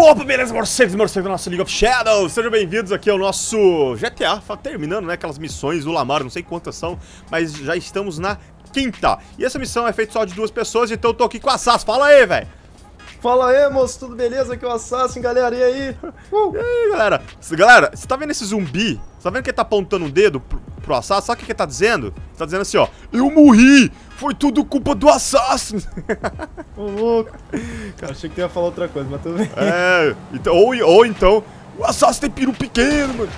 Opa, beleza, morcegos do nosso League of Shadows. Sejam bem-vindos aqui ao nosso GTA, terminando, né, aquelas missões do Lamar, não sei quantas são, mas já estamos na quinta. E essa missão é feita só de duas pessoas, então eu tô aqui com a Sasha. Fala aí, velho! Fala aí, moço, tudo beleza? Aqui é o Assassin, galera, e aí? E aí, galera? Galera, você tá vendo esse zumbi? Você tá vendo que ele tá apontando um dedo pro Assassin? Sabe o que ele tá dizendo? Ele tá dizendo assim, ó, eu morri! Foi tudo culpa do Assassin! Ô, louco! Cara, achei que tu ia falar outra coisa, mas tudo bem. É, então, ou então, o Assassin tem peru pequeno, mano!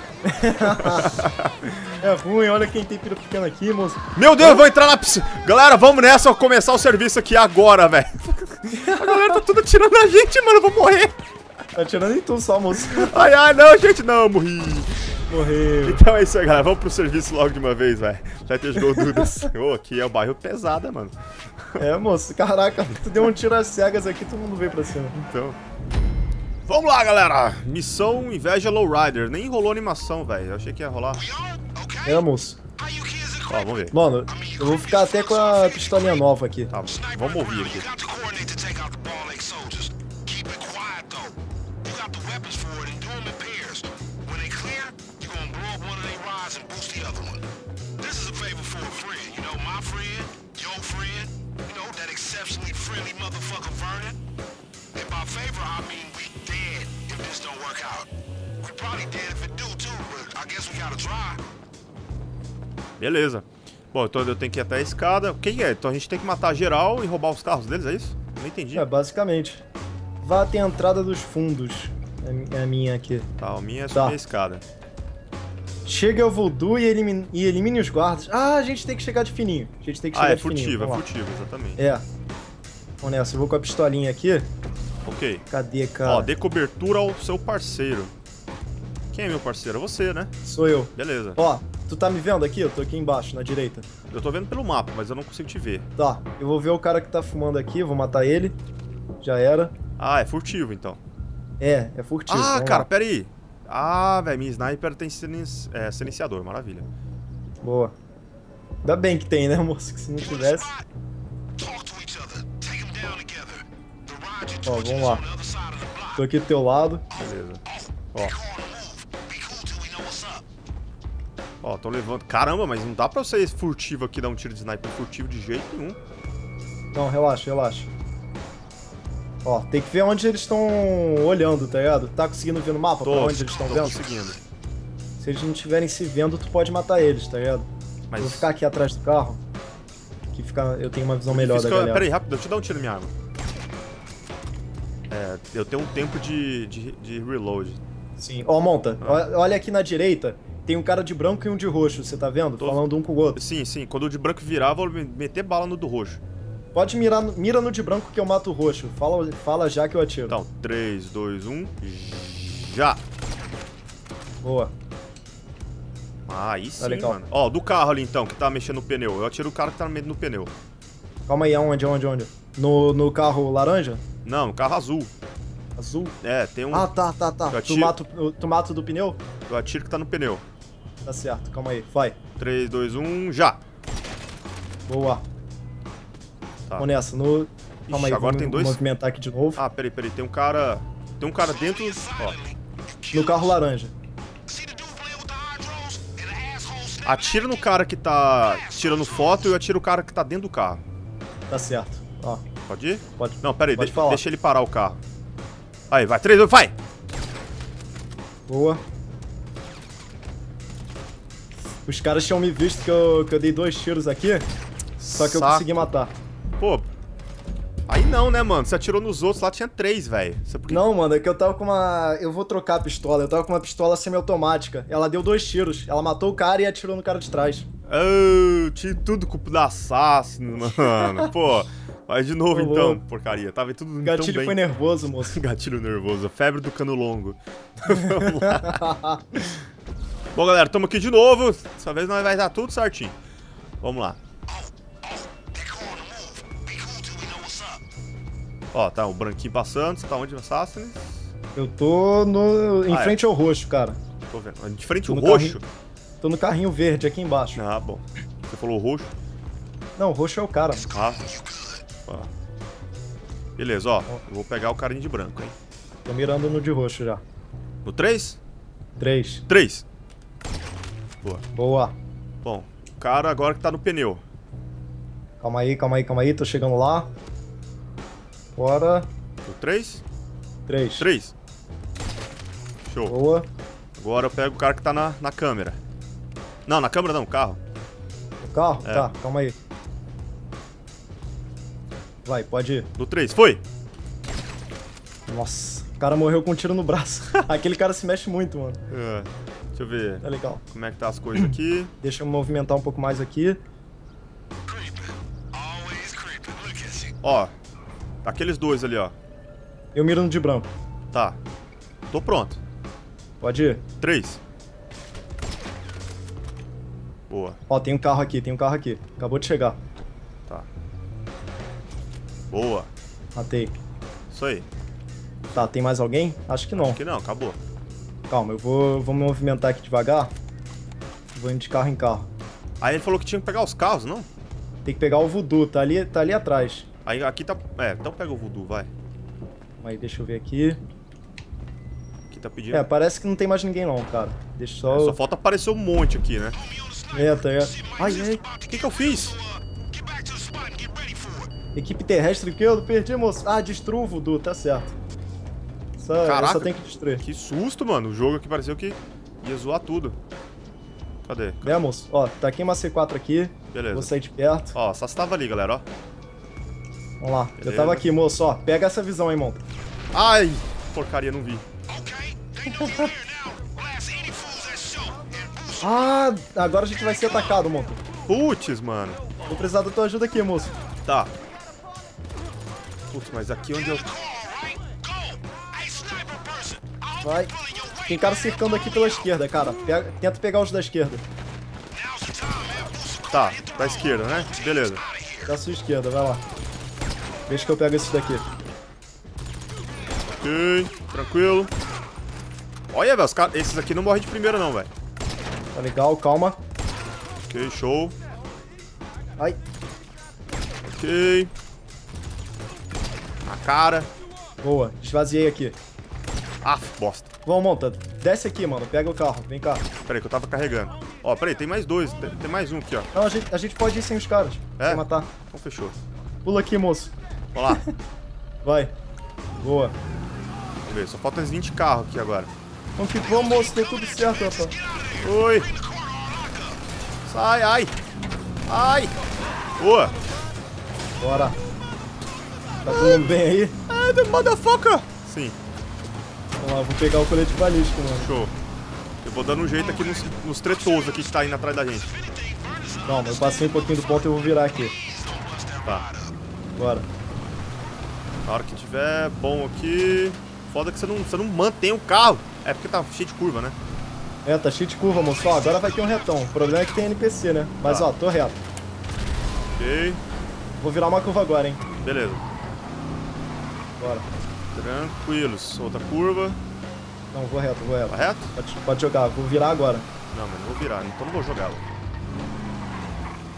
É ruim, olha quem tem peru pequeno aqui, moço. Meu Deus, eu vou entrar na piscina. Galera, vamos nessa, eu vou começar o serviço aqui agora, velho. A galera tá toda atirando na gente, mano, eu vou morrer. Tá atirando em tudo só, moço. Ai, ai, não, gente, não, morri. Morreu. Então é isso aí, galera, vamos pro serviço logo de uma vez, velho. Já tem os gorduras. Ô, aqui é o bairro pesada, mano. É, moço, caraca, tu deu um tiro às cegas aqui, todo mundo veio pra cima. Então... Vamos lá, galera! Missão Inveja Lowrider. Nem rolou animação, velho. Eu achei que ia rolar. É, moço. Ó, vamos ver. Mano, eu vou ficar até com a pistolinha nova aqui. Tá, vamos ouvir aqui. Beleza. Bom, então eu tenho que ir até a escada. O que é? Então a gente tem que matar geral e roubar os carros deles, é isso? Não entendi. É, basicamente. Vá até a entrada dos fundos. É a minha aqui. Tá, a minha é subir a escada. Chega ao Voodoo e elimine os guardas. Ah, a gente tem que chegar de fininho. A gente tem que chegar de fininho. Ah, é furtivo, exatamente. É. Vamos nessa, eu vou com a pistolinha aqui. Ok. Cadê, cara? Ó, dê cobertura ao seu parceiro. Quem é meu parceiro? Você, né? Sou eu. Beleza. Ó, tu tá me vendo aqui? Eu tô aqui embaixo, na direita. Eu tô vendo pelo mapa, mas eu não consigo te ver. Tá, eu vou ver o cara que tá fumando aqui, vou matar ele. Já era. Ah, é furtivo, então. É furtivo. Ah, vamos, cara, lá. Pera aí. Ah, velho, minha sniper tem silenciador, maravilha. Boa. Ainda bem que tem, né, moço? Que se não tivesse... Ó, vamos lá. Tô aqui do teu lado. Beleza. Ó. Ó, tô levando. Caramba, mas não dá pra você ir furtivo aqui, dar um tiro de sniper furtivo de jeito nenhum. Não, relaxa, relaxa. Ó, tem que ver onde eles estão olhando, tá ligado? Tá conseguindo ver no mapa pra onde eles estão vendo? Conseguindo. Se eles não estiverem se vendo, tu pode matar eles, tá ligado? Mas... Eu vou ficar aqui atrás do carro. Que fica... Eu tenho uma visão melhor da galera. Pera aí, rápido, deixa eu dar um tiro na minha arma. É, eu tenho um tempo de reload. Sim, ó, monta. Ah. Olha aqui na direita, tem um cara de branco e um de roxo, você tá vendo? Tô... Falando um com o outro. Sim, sim, quando o de branco virar, vou meter bala no do roxo. Pode mirar, mira no de branco que eu mato o roxo. Fala já que eu atiro. Então, 3, 2, 1, já! Boa. Ah, aí sim, legal, mano. Ó, do carro ali então, que tá mexendo no pneu. Eu atiro o cara que tá no meio do pneu. Calma aí, aonde? No carro laranja? Não, no carro azul. Azul? É, tem um... Ah, tá. Tu mata o do pneu? Eu atiro que tá no pneu. Tá certo, calma aí, vai. 3, 2, 1, já! Boa. Tá. Vamos nessa, no... Calma aí, agora tem dois. Movimentar aqui de novo. Ah, peraí, tem um cara... dentro... Ó. No carro laranja. Atira no cara que tá tirando foto e eu atiro o cara que tá dentro do carro. Tá certo, ó. Pode ir? Pode. Não, peraí, deixa ele parar o carro. Aí, vai, 3, 2, vai! Boa. Os caras tinham me visto que eu dei dois tiros aqui, só que eu consegui matar. Pô, aí não, né, mano? Você atirou nos outros, lá tinha 3, velho. Porque... Não, mano, é que eu tava com uma... Eu vou trocar a pistola, eu tava com uma pistola semiautomática. Ela deu 2 tiros, ela matou o cara e atirou no cara de trás. Oh, tinha tudo culpa do assassino, mano. Pô, vai de novo então, porcaria. Tava tudo tão bem. Gatilho foi nervoso, moço. Gatilho nervoso, febre do cano longo. Vamos lá. Bom, galera, tamo aqui de novo. Dessa vez nós vai dar tudo certinho. Vamos lá. Ó, tá o branquinho passando, você tá onde, Assassin? Eu tô no... em frente ao roxo, cara. Tô vendo. De frente ao roxo? Carrinho... Tô no carrinho verde, aqui embaixo. Ah, bom. Você falou roxo? Não, roxo é o cara. Ah. Beleza, ó. Eu vou pegar o carinha de branco, hein. Tô mirando no de roxo já. No 3? 3. 3. Boa. Boa. Bom, o cara agora que tá no pneu. Calma aí, calma aí, calma aí. Tô chegando lá. Bora. No 3? 3. 3. Show. Boa. Agora eu pego o cara que tá na câmera. Não, na câmera não, carro. O carro? É. Tá, calma aí. Vai, pode ir. No 3, foi! Nossa, o cara morreu com um tiro no braço. Aquele cara se mexe muito, mano. É. Deixa eu ver. Tá legal. Como é que tá as coisas aqui? Deixa eu movimentar um pouco mais aqui. Ó, aqueles dois ali, ó. Eu miro no de branco. Tá. Tô pronto. Pode ir. 3. Boa. Ó, tem um carro aqui, tem um carro aqui. Acabou de chegar. Tá. Boa. Matei. Isso aí. Tá, tem mais alguém? Acho que não. Acho que não, acabou. Calma, eu vou me movimentar aqui devagar. Vou indo de carro em carro. Aí ele falou que tinha que pegar os carros, não? Tem que pegar o Voodoo, tá ali atrás. Aí aqui tá... É, então pega o Voodoo, vai. Aí, deixa eu ver aqui. Tá pedindo. É, parece que não tem mais ninguém não, cara. Deixa só... É, só falta aparecer um monte aqui, né? É, tá, é. Ai, ai. O que eu fiz? Equipe terrestre que eu perdi, moço. Ah, destrua o Voodoo, tá certo. Caraca, eu só tenho que destruir. Que susto, mano. O jogo aqui pareceu que ia zoar tudo. Cadê? É, moço. Ó, tá aqui uma C4 aqui. Beleza. Vou sair de perto. Ó, só se tava ali, galera, ó. Vamos lá. Beleza. Eu tava aqui, moço, ó. Pega essa visão aí, irmão. Ai, porcaria, não vi. Ah, agora a gente vai ser atacado, moço. Putz, mano. Vou precisar da tua ajuda aqui, moço. Tá. Putz, mas aqui onde eu... Vai. Tem cara cercando aqui pela esquerda, cara. Tenta pegar os da esquerda. Tá, da esquerda, né? Beleza. Da sua esquerda, vai lá. Deixa que eu pego esses daqui. Ok, tranquilo. Olha, velho, esses aqui não morrem de primeira não, velho. Tá legal, calma. Ok, show. Ai. Ok. Na cara. Boa, esvaziei aqui. Ah, bosta. Vamos, monta. Desce aqui, mano. Pega o carro, vem cá. Peraí, que eu tava carregando. Ó, peraí, tem mais dois. Tem mais um aqui, ó. Não, a gente pode ir sem os caras. É? Sem matar. Então fechou. Pula aqui, moço. Vamos lá. Vai. Boa. Vamos ver, só faltam uns 20 carros aqui agora. Vamos que vamos, moço, deu tudo certo, rapaz. Oi. Sai, ai. Ai. Boa. Bora. Tá tudo bem aí? Ai, the motherfucker. Sim. Vamos lá, vou pegar o colete balístico, mano. Show. Eu vou dando um jeito aqui nos tretosos aqui que tá indo atrás da gente. Calma, eu passei um pouquinho do ponto e eu vou virar aqui. Tá. Bora. Na hora que tiver bom aqui... Foda que você não mantém o carro. É porque tá cheio de curva, né? É, tá cheio de curva, moço. Ó, agora vai ter um retão. O problema é que tem NPC, né? Mas, tá. Ó, tô reto. Ok. Vou virar uma curva agora, hein? Beleza. Bora. Tranquilos. Outra curva. Não, vou reto, vou reto. Tá reto? Pode jogar. Vou virar agora. Não, mas não vou virar. Então não vou jogar.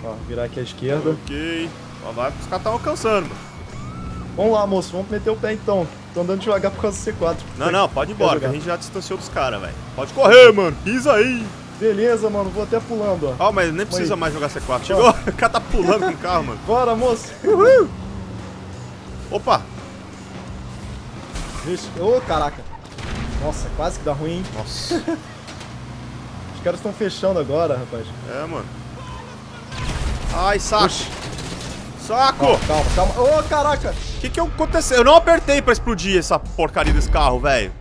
Ó, virar aqui à esquerda. Ok. Ó, vai porque os caras estão alcançando, mano. Vamos lá, moço. Vamos meter o pé, então. Tô andando devagar por causa do C4. Não, não, pode ir embora, que a gente já distanciou dos caras, velho. Pode correr, mano. Pisa aí. Beleza, mano. Vou até pulando, ó. Ó, mas nem precisa mais jogar C4. Chegou. O cara tá pulando com o carro, mano. Bora, moço. Uhul. Opa. Vixe. Ô, caraca. Nossa, quase que dá ruim, hein? Nossa. Os caras estão fechando agora, rapaz. É, mano. Ai, saco. Oxi. Saco! Ó, calma, calma. Ô, caraca. Que aconteceu? Eu não apertei pra explodir essa porcaria desse carro, velho.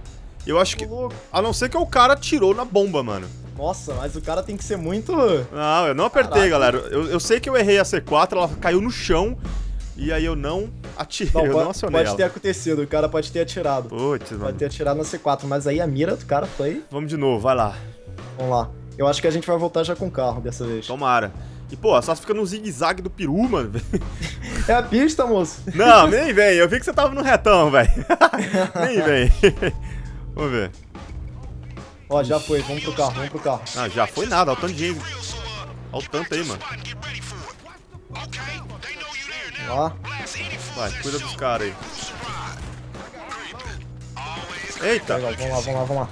Eu acho que... A não ser que o cara tirou na bomba, mano. Nossa, mas o cara tem que ser muito... Não, eu não apertei, galera. Eu sei que eu errei a C4, ela caiu no chão. E aí eu não atirei, não, eu não acionei ela. Pode ter acontecido, o cara pode ter atirado. Putz, mano. Pode ter atirado na C4, mas aí a mira do cara foi... Vamos de novo, vai lá. Vamos lá. Eu acho que a gente vai voltar já com o carro dessa vez. Tomara. E, pô, só fica no zigue-zague do peru, mano. É a pista, moço. Não, nem vem. Eu vi que você tava no retão, velho. Nem vem. Vamos ver. Ó, já foi. Vamos pro carro, vamos pro carro. Ah, já foi nada. Olha o tanto de gente. Olha o tanto aí, mano. Ó. Vai, cuida dos caras aí. Eita! Legal, vamos lá, vamos lá, vamos lá.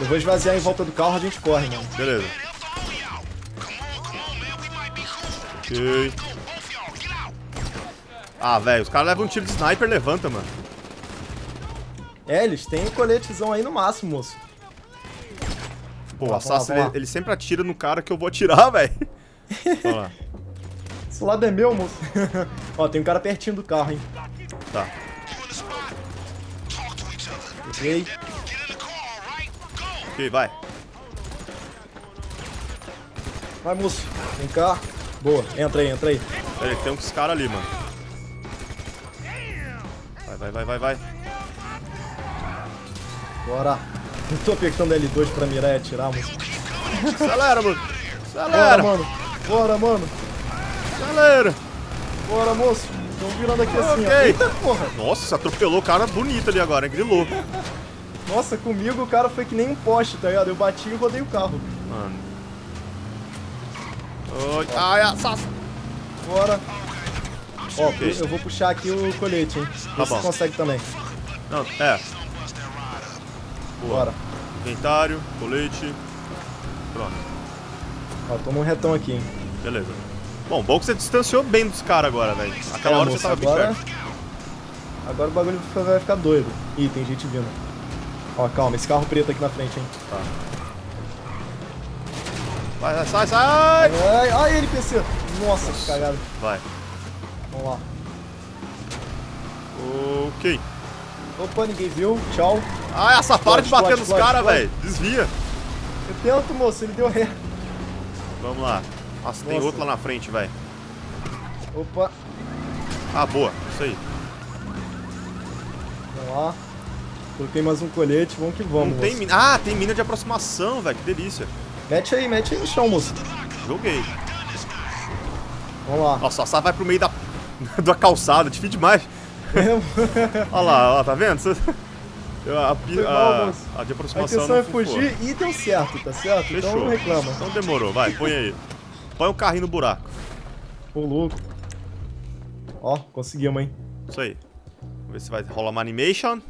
Eu vou esvaziar em volta do carro, a gente corre, mano. Beleza. Ok. Ah, velho, os caras levam um tiro de sniper, levanta, mano. É, eles têm um coletezão aí no máximo, moço. Pô, o Assassin, ele sempre atira no cara que eu vou atirar, velho. Vamos lá. Esse lado é meu, moço. Ó, tem um cara pertinho do carro, hein. Tá. Ok. Ok, vai. Vai, moço. Vem cá. Boa, entra aí, entra aí. Peraí, tem uns caras ali, mano. Vai, vai, vai, vai, vai. Bora. Não tô apertando L2 pra mirar e atirar, moço. Acelera, mano. Acelera. Bora, mano. Bora, mano. Acelera. Bora, moço. Estão virando aqui assim, ó. Eita, porra. Nossa, atropelou o cara bonito ali agora, hein? Grilou. Nossa, comigo o cara foi que nem um poste, tá ligado? Eu bati e rodei o carro. Mano. Oi. Ai, Assassin. Bora. Ó, okay. Eu vou puxar aqui o colete, hein? Tá bom. Você consegue também. Não, é. Boa. Bora. Inventário, colete. Pronto. Ó, toma um retão aqui, hein? Beleza. Bom que você distanciou bem dos caras agora, velho. Aquela hora, moço, você tava agora... bem perto. Agora o bagulho vai ficar doido. Ih, tem gente vindo. Ó, calma, esse carro preto aqui na frente, hein? Tá. Vai, sai, sai! Ai, ai, NPC! Nossa, que cagada. Vai. Vamos lá. Ok. Opa, ninguém viu. Tchau. Ai, essa para de bater nos caras, velho. Desvia. Eu tento, moço. Ele deu ré. Vamos lá. Nossa, tem outro lá na frente, velho. Opa. Ah, boa. Isso aí. Vamos lá. Coloquei mais um colete, vamos que vamos. Não tem mina. Ah, tem mina de aproximação, velho, que delícia. Mete aí no chão, moço. Joguei. Vamos lá. Nossa, a Sá vai pro meio da calçada, difícil demais. Olha lá, ó, tá vendo? A de aproximação. A intenção é fugir e deu certo, tá certo? Fechou. Então não reclama. Então demorou, vai, põe aí. Põe o carrinho no buraco. Ô, louco. Ó, conseguimos, hein? Isso aí. Vamos ver se vai rolar uma animation.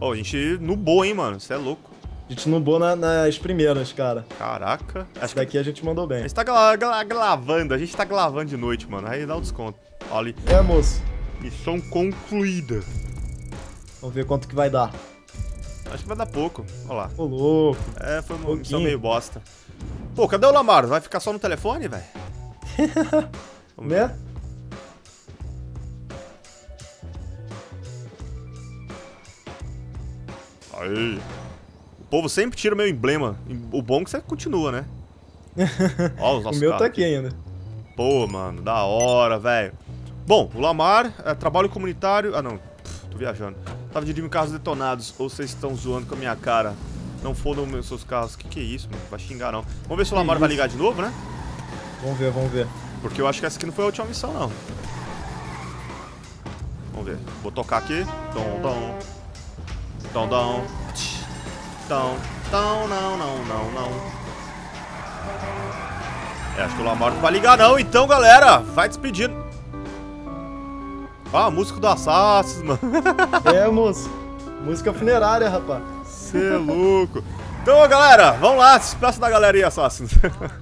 Ó, a gente nubou, hein, mano? Você é louco. A gente nubou nas primeiras, cara. Caraca. Acho que daqui a gente mandou bem. A gente tá gravando, a gente tá gravando de noite, mano. Aí dá o desconto. Olha ali. É, moço. Missão concluída. Vamos ver quanto que vai dar. Acho que vai dar pouco. Olha lá. Ô, louco. É, foi uma missão meio bosta. Pô, cadê o Lamar? Vai ficar só no telefone, velho? Né? Aí. O povo sempre tira o meu emblema. O bom é que você continua, né? Ó, os nossos o meu tá aqui ainda. Pô, mano, da hora, velho. Bom, o Lamar, trabalho comunitário... Ah, não. Pff, tô viajando. Tava dirigindo carros detonados. Ou vocês estão zoando com a minha cara. Não fodam meus seus carros. Que é isso, mano? Vai xingar, não. Vamos ver se o Lamar vai ligar de novo, né? Vamos ver, vamos ver. Porque eu acho que essa aqui não foi a última missão, não. Vamos ver. Vou tocar aqui. Tom, tom. Dão, dão, dão, dão, não, não, não, não. É, acho que o Lamar não vai ligar não, então, galera, vai despedindo. Ah, músico do Assassin, mano. É, moço, música funerária, rapaz. Cê é louco. Então, galera, vamos lá, se despeça da galera aí, Assassin.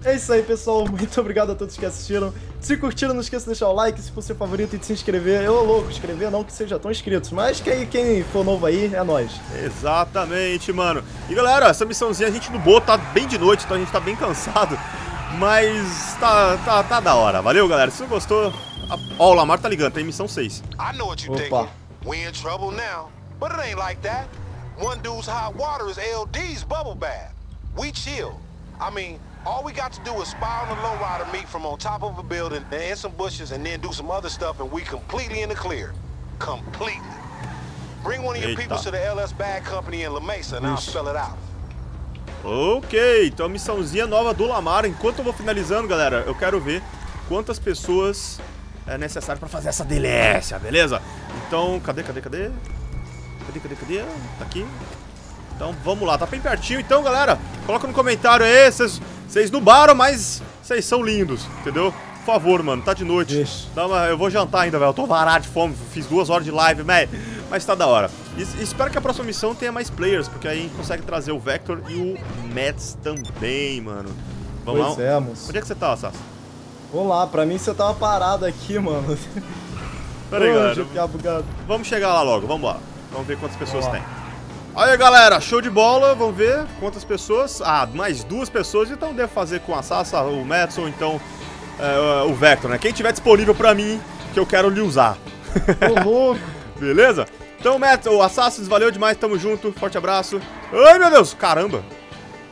É isso aí, pessoal, muito obrigado a todos que assistiram. Se curtiram, não esqueça de deixar o like, se for seu favorito, e de se inscrever. Eu, louco, inscrever não, que vocês já estão inscritos, mas quem for novo aí, é nós. Exatamente, mano. E, galera, essa missãozinha a gente nubou, tá bem de noite, então a gente tá bem cansado, mas tá da hora. Valeu, galera, se não gostou... Ó, o Lamar tá ligando, tá em missão 6. Opa. One dude's hot water is LD's bubble bath. We chill. I mean, all we got to do is spy on the lowrider meat from on top of a building and in some bushes and then do some other stuff and we completely in the clear. Completely. Bring one of your people to the LS Bag Company in Lamesa and I'll spell it out. Ok, então a missãozinha nova do Lamar. Enquanto eu vou finalizando, galera, eu quero ver quantas pessoas é necessário pra fazer essa delícia, beleza? Então, cadê? Tá aqui. Então vamos lá, tá bem pertinho. Então, galera, coloca no comentário aí. Vocês nubaram, mas vocês são lindos, entendeu? Por favor, mano, tá de noite. Dá uma... Eu vou jantar ainda, velho. Eu tô varado de fome, fiz 2 horas de live, velho. mas tá da hora. E espero que a próxima missão tenha mais players, porque aí a gente consegue trazer o Vector e o Mets também, mano. Vamos lá. É, moço. Onde é que você tá, Sasha? Vamos lá, pra mim você tava parado aqui, mano. Peraí, galera. Vamos chegar lá logo, vamos lá. Vamos ver quantas pessoas tem. Aí, galera, show de bola, vamos ver quantas pessoas. Ah, mais 2 pessoas, então devo fazer com a Sasha, o Madson, então o Vector, né? Quem tiver disponível pra mim, que eu quero lhe usar. Uhum. Beleza? Então, Madson, Assassins, valeu demais, tamo junto, forte abraço. Ai, meu Deus, caramba.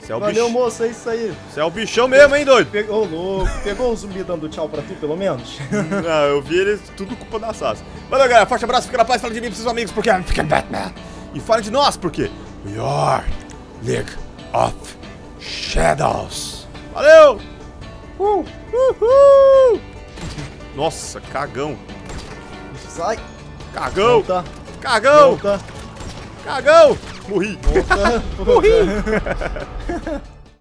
Você é o bichão. Valeu, moço, é isso aí. Você é o bichão mesmo, hein, doido? Pegou, louco. Pegou o zumbi dando tchau pra tu, pelo menos? Não, eu vi ele, tudo culpa da Sasha. Valeu, galera, forte abraço, fica na paz, fala de mim pros seus amigos, porque é Batman. E fala de nós, porque we are League of Shadows. Valeu! Uhul! Nossa, cagão. Sai! Cagão! Volta. Cagão! Volta. Cagão! Morri! Morri!